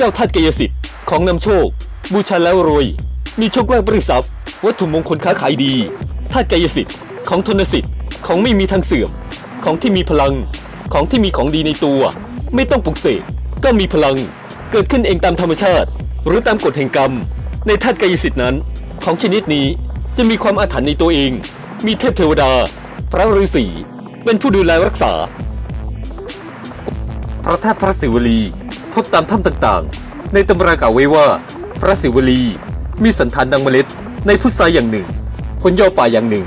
19ธาตุกายสิทธิ์ของนำโชคบูชาแล้วรวยมีโชคลาภบริษัทวัตถุมงคลค้าขายดีธาตุกายสิทธิ์ของทนสิทธิ์ของไม่มีทางเสื่อมของที่มีพลังของที่มีของดีในตัวไม่ต้องปลุกเสกก็มีพลังเกิดขึ้นเองตามธรรมชาติหรือตามกฎแห่งกรรมในธาตุกายสิทธิ์นั้นของชนิดนี้จะมีความอาถรรพ์ในตัวเองมีเทพเทวดาพระฤาษีเป็นผู้ดูแลรักษาพระธาตุพระศิวลีพบตามถ้ำต่างๆในตำรากล่าวไว้ว่าพระศิวลีมีสันฐานดังเมล็ดในพุทราอย่างหนึ่งผลยอป่าอย่างหนึ่ง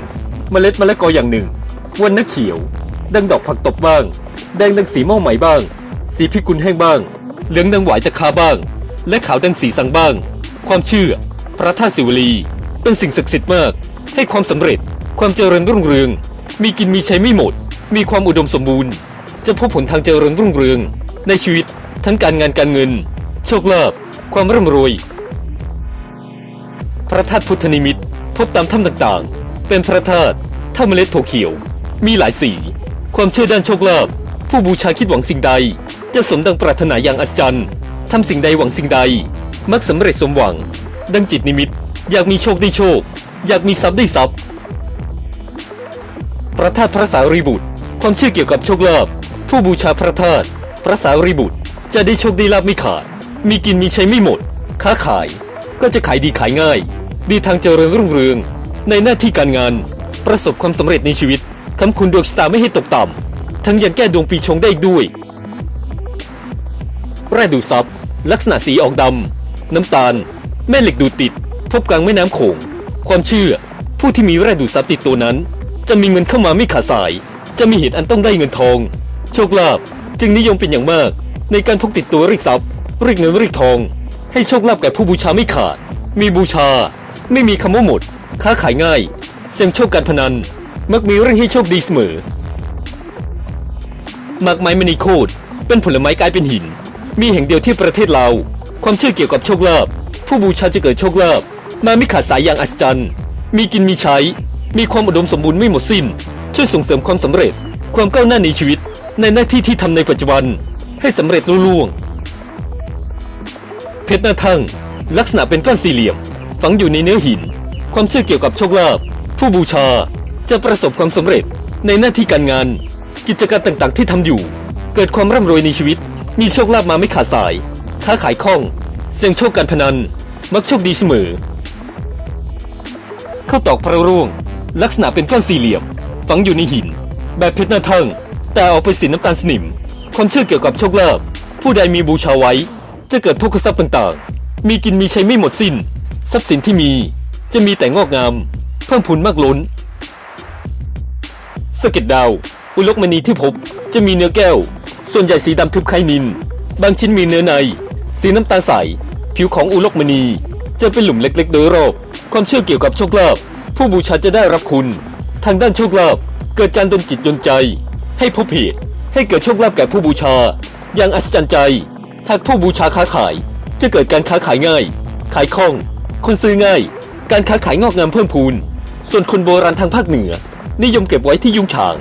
เมล็ดมะละกออย่างหนึ่งวันน้ำเขียวดังดอกผักตบบ้างแดงดังสีเม่าไหมบ้างสีพิกุลแห้งบ้างเหลืองดังหวายตะขาบ้างและขาวดังสีสังบ้างความเชื่อพระธาตุศิวลีเป็นสิ่งศักดิ์สิทธิ์มากให้ความสำเร็จความเจริญรุ่งเรืองมีกินมีใช้ไม่หมดมีความอุดมสมบูรณ์จะพบผลทางเจริญรุ่งเรืองในชีวิตทั้งการงานการเงินโชคลาภความร่ำรวยพระธาตุพุทธนิมิตพบตามถ้ำต่างๆเป็นพระธาตุถ้ำเมล็ดถั่วเขียวมีหลายสีความเชื่อด้านโชคลาภผู้บูชาคิดหวังสิ่งใดจะสมดังปรารถนาอย่างอัศจรรย์ทำสิ่งใดหวังสิ่งใดมักสำเร็จสมหวังดังจิตนิมิตอยากมีโชคได้โชคอยากมีทรัพย์ได้ทรัพย์พระธาตุพระสารีบุตรความเชื่อเกี่ยวกับโชคลาภผู้บูชาพระธาตุพระสารีบุตรจะได้โชคได้ลาภไม่ขาดมีกินมีใช้ไม่หมดค้าขายก็จะขายดีขายง่ายดีทางเจริญรุ่งเรืองในหน้าที่การงานประสบความสำเร็จในชีวิตคำคุณดวงชะตาไม่ให้ตกต่ำทั้งยังแก้ดวงปีชงได้อีกด้วยแร่ดูดซับลักษณะสีออกดำน้ำตาลแม่เหล็กดูดติดพบกลางแม่น้ำโขงความเชื่อผู้ที่มีแร่ดูดซับติดตัวนั้นจะมีเงินเข้ามาไม่ขาดสายจะมีเหตุอันต้องได้เงินทองโชคลาภจึงนิยมเป็นอย่างมากในการพกติดตัวเรียกทรัพย์เรียกเงินเรียกทองให้โชคลาภแก่ผู้บูชาไม่ขาดมีบูชาไม่มีคำว่าหมดค้าขายง่ายเสี่ยงโชคการพนันมักมีเรื่องให้โชคดีเสมอหมากไม้มณีโคตรเป็นผลไม้กลายเป็นหินมีแห่งเดียวที่ประเทศลาวความเชื่อเกี่ยวกับโชคลาภผู้บูชาจะเกิดโชคลาภมาไม่ขาดสายอย่างอัศจรรย์มีกินมีใช้มีความอุดมสมบูรณ์ไม่หมดสิ้นช่วยส่งเสริมความสำเร็จความก้าวหน้าในชีวิตในหน้าที่ที่ทำในปัจจุบันให้สำเร็จรุ่งเรืองเพชรหน้าทั่งลักษณะเป็นก้อนสี่เหลี่ยมฝังอยู่ในเนื้อหินความเชื่อเกี่ยวกับโชคลาภผู้บูชาจะประสบความสำเร็จในหน้าที่การงานกิจการต่างๆที่ทำอยู่เกิดความร่ำรวยในชีวิตมีโชคลาภมาไม่ขาดสายค้าขายคล่องเสี่ยงโชคการพนันมักโชคดีเสมอเข้าตอกพระร่วงลักษณะเป็นก้อนสี่เหลี่ยมฝังอยู่ในหินแบบเพชรหน้าทั่งแต่ออกเป็นสีน้ำตาลสนิมความเชื่อเกี่ยวกับโชคลาภผู้ใดมีบูชาไว้จะเกิดพวกทรัพย์ต่างๆมีกินมีใช้ไม่หมดสิ้นทรัพย์สินที่มีจะมีแต่งอกงามเพิ่มพูนมากล้นสะเก็ดดาวอุลกมณีที่พบจะมีเนื้อแก้วส่วนใหญ่สีดำทึบคล้ายนิลบางชิ้นมีเนื้อในสีน้ำตาลใสผิวของอุลกมณีจะเป็นหลุมเล็กๆโดยรอบความเชื่อเกี่ยวกับโชคลาภผู้บูชาจะได้รับคุณทางด้านโชคลาภเกิดการดลจิตดลใจให้พบเหตุให้เกิดโชคลาภแก่ผู้บูชาอย่างอัศจรรย์ใจหากผู้บูชาค้าขายจะเกิดการค้าขายง่ายขายคล่องคนซื้อง่ายการค้าขายงอกงามเพิ่มพูนส่วนคนโบราณทางภาคเหนือนิยมเก็บไว้ที่ยุ้งฉาง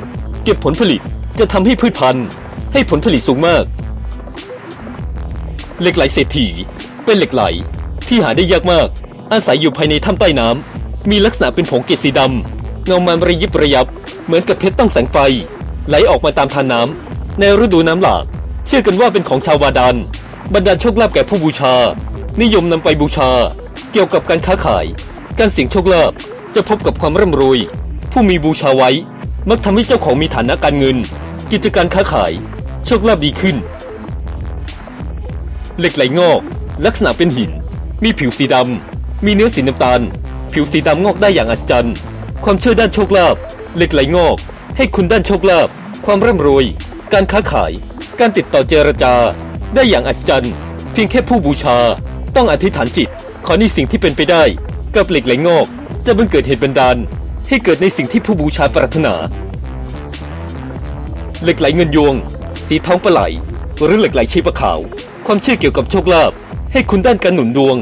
เก็บผลผลิตจะทำให้พืชพันธุ์ให้ผลผลิตสูงมากเหล็กไหลเศรษฐีเป็นเหล็กไหลที่หาได้ยากมากอาศัยอยู่ภายในถ้ำใต้น้ำมีลักษณะเป็นผงเกล็ดสีดำเงามันระยิบระยับเหมือนกับเพชรต้องแสงไฟไหลออกมาตามทานน้ำในฤดูน้ำหลากเชื่อกันว่าเป็นของชาวบาดาลบรรดาโชคลาภแก่ผู้บูชานิยมนำไปบูชาเกี่ยวกับการค้าขายการเสี่ยงโชคลาภจะพบกับความร่ำรวยผู้มีบูชาไว้มักทำให้เจ้าของมีฐานะการเงินกิจการค้าขายโชคลาภดีขึ้นเหล็กไหลงอกลักษณะเป็นหินมีผิวสีดำมีเนื้อสีน้ำตาลผิวสีดำงอกได้อย่างอัศจรรย์ความเชื่อด้านโชคลาภเหล็กไหลงอกให้คุณด้านโชคลาภความร่ำรวยการค้าขายการติดต่อเจรจาได้อย่างอัศจรรย์เพียงแค่ผู้บูชาต้องอธิษฐานจิตขอในสิ่งที่เป็นไปได้กับเหล็กไหลงอกจะบังเกิดเหตุบันดาลให้เกิดในสิ่งที่ผู้บูชาปรารถนาเหล็กไหลเงินยวงสีทองปลาไหลหรือเหล็กไหลชีพขาวความเชื่อเกี่ยวกับโชคลาภให้คุณด้านการหนุนดวง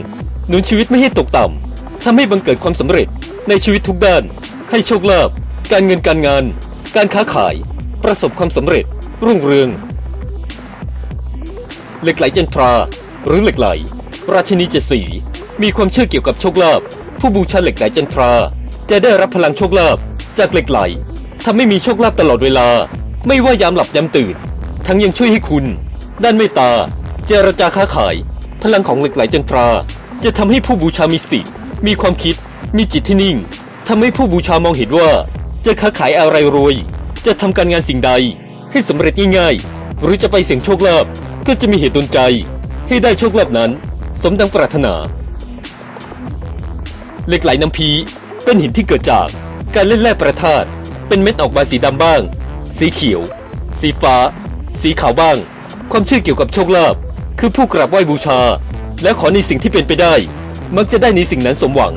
หนุนชีวิตไม่ให้ตกต่ำทำให้บังเกิดความสำเร็จในชีวิตทุกด้านให้โชคลาภการเงินการงานการค้าขายประสบความสำเร็จรุ่งเรืองเหล็กไหลจันทรา หรือเหล็กไหลราชินีเจ็ดสีมีความเชื่อเกี่ยวกับโชคลาภผู้บูชาเหล็กไหลจันทราจะได้รับพลังโชคลาภจากเหล็กไหลทำให้มีโชคลาภตลอดเวลาไม่ว่ายามหลับยามตื่นทั้งยังช่วยให้คุณด้านเมตตาเจรจาค้าขายพลังของเหล็กไหลจันทราจะทำให้ผู้บูชามีสติมีความคิดมีจิตที่นิ่งทำให้ผู้บูชามองเห็นว่าจะค้าขายอะไรรวยจะทำการงานสิ่งใดให้สำเร็จง่ายๆหรือจะไปเสี่ยงโชคลาภก็จะมีเหตุดลใจให้ได้โชคลาภนั้นสมดังปรารถนาเหล็กไหลน้ำพีเป็นหินที่เกิดจากการเล่นแร่แปรธาตุเป็นเม็ดออกมาสีดำบ้างสีเขียวสีฟ้าสีขาวบ้างความเชื่อเกี่ยวกับโชคลาภคือผู้กราบไหว้บูชาและขอในสิ่งที่เป็นไปได้มักจะได้ในสิ่งนั้นสมหวัง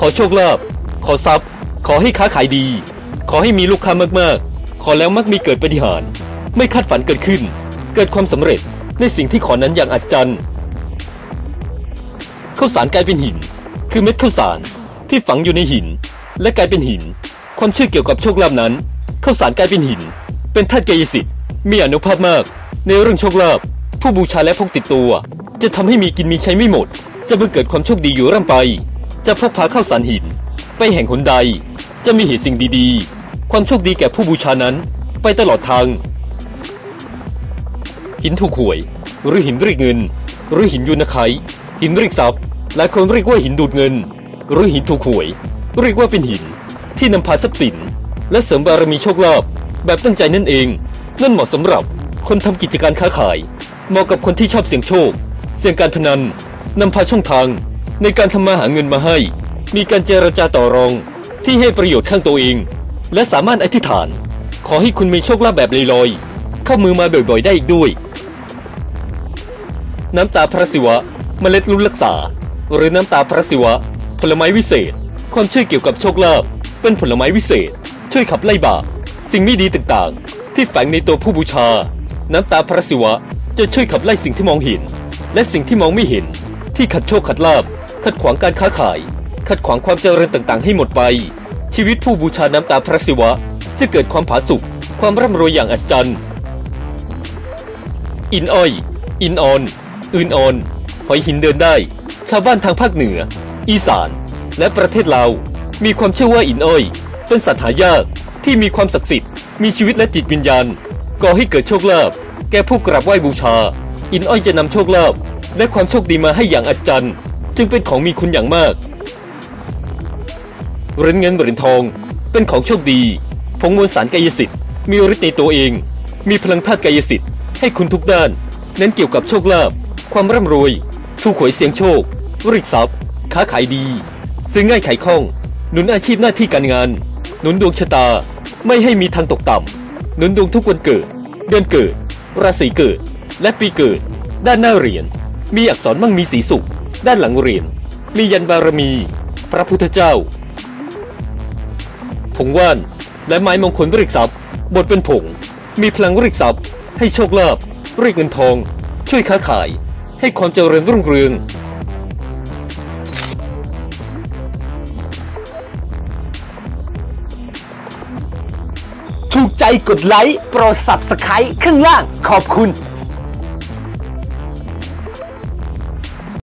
ขอโชคลาภขอทรัพย์ขอให้ค้าขายดีขอให้มีลูกค้ามากๆขอแล้วมักมีเกิดปาฏิหาริย์ไม่คาดฝันเกิดขึ้นเกิดความสำเร็จในสิ่งที่ขอนั้นอย่างอัศจรรย์ข้าวสารกลายเป็นหินคือเม็ดข้าวสารที่ฝังอยู่ในหินและกลายเป็นหินความเชื่อเกี่ยวกับโชคลาภนั้นข้าวสารกลายเป็นหินเป็นธาตุกายสิทธิ์มีอานุภาพมากในเรื่องโชคลาภผู้บูชาและพกติดตัวจะทำให้มีกินมีใช้ไม่หมดจะบังเกิดความโชคดีอยู่ร่ำไปจะพกพาข้าวสารหินไปแห่งหนใดจะมีเหตุสิ่งดีๆความโชคดีแก่ผู้บูชานั้นไปตลอดทางหินถูกหวยหรือหินเรียกเงินหรือหินยูนาไคหินเรียกทรัพย์หลายคนเรียกว่าหินดูดเงินหรือหินถูกหวยเรียกว่าเป็นหินที่นำพาทรัพย์สินและเสริมบารมีโชคลาภแบบตั้งใจนั่นเองนั่นเหมาะสำหรับคนทำกิจการค้าขายเหมาะกับคนที่ชอบเสี่ยงโชคเสี่ยงการพนันนำพาช่องทางในการทำมาหาเงินมาให้มีการเจรจาต่อรองที่ให้ประโยชน์ข้างตัวเองและสามารถอธิษฐานขอให้คุณมีโชคลาภแบบลอยๆเข้ามือมาบ่อยๆได้อีกด้วยน้ำตาพระศิวะเมล็ดลุ้นรักษาหรือน้ำตาพระศิวะผลไม้วิเศษความเชื่อเกี่ยวกับโชคลาภเป็นผลไม้วิเศษช่วยขับไล่บาปสิ่งไม่ดีต่างๆที่แฝงในตัวผู้บูชาน้ำตาพระศิวะจะช่วยขับไล่สิ่งที่มองเห็นและสิ่งที่มองไม่เห็นที่ขัดโชคขัดลาภขัดขวางการค้าขายขัดขวางความเจริญต่างๆให้หมดไปชีวิตผู้บูชาน้ำตาพระศิวะจะเกิดความผาสุกความร่ำรวยอย่างอัศจรรย์อินอ้อยอินออนอื่นออนหอยหินเดินได้ชาวบ้านทางภาคเหนืออีสานและประเทศลาวมีความเชื่อว่าอินอ้อยเป็นสัตว์หายากที่มีความศักดิ์สิทธิ์มีชีวิตและจิตวิญญาณก่อให้เกิดโชคลาภแก่ผู้กราบไหว้บูชาอินอ้อยจะนำโชคลาภและความโชคดีมาให้อย่างอัศจรรย์จึงเป็นของมีคุณอย่างมากเหรียญเงินเหรียญทองเป็นของโชคดีผงมวลสารกายสิทธิ์มีฤทธิ์ในตัวเองมีพลังธาตุกายสิทธิ์ให้คุณทุกด้านเน้นเกี่ยวกับโชคลาภความร่ำรวยถูกหวยเสี่ยงโชคริกทรัพย์ค้าขายดีซื้อง่ายขายคล่องหนุนอาชีพหน้าที่การงานหนุนดวงชะตาไม่ให้มีทางตกต่ำหนุนดวงทุกวันเกิดเดือนเกิดราศีเกิดและปีเกิดด้านหน้าเหรียญมีอักษรมั่งมีสีสุขด้านหลังเหรียญมียันบารมีพระพุทธเจ้าผงว่านและไม้มงคลริกทรัพย์บดเป็นผงมีพลังริกทรัพย์ให้โชคลาภริกเงินทองช่วยค้าขายให้ความเจริญรุ่งเรืองถูกใจกดไลค์โปรด Subscribe ข้างล่างขอบคุณ